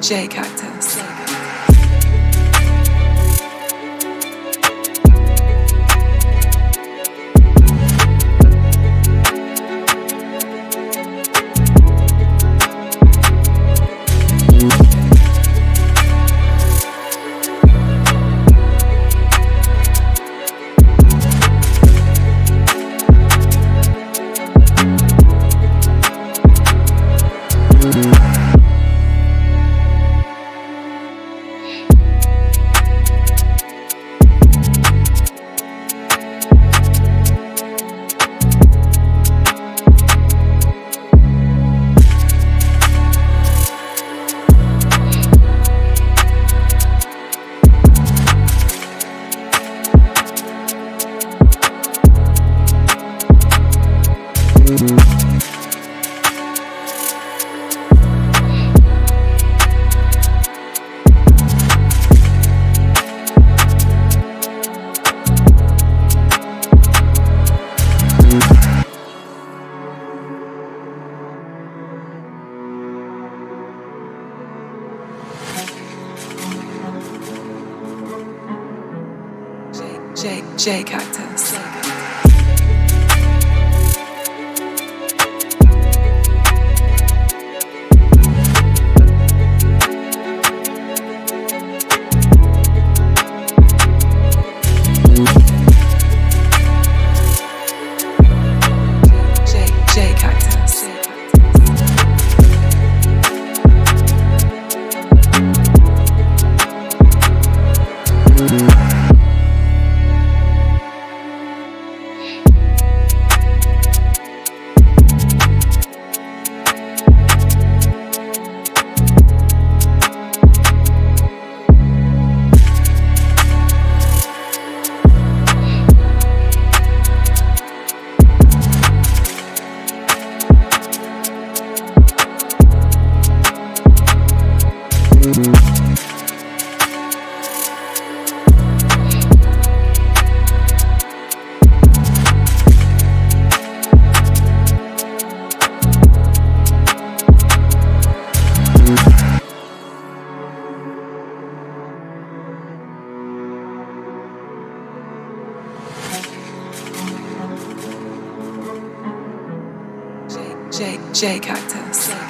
J Cocktails. J Cocktails. J Cocktails.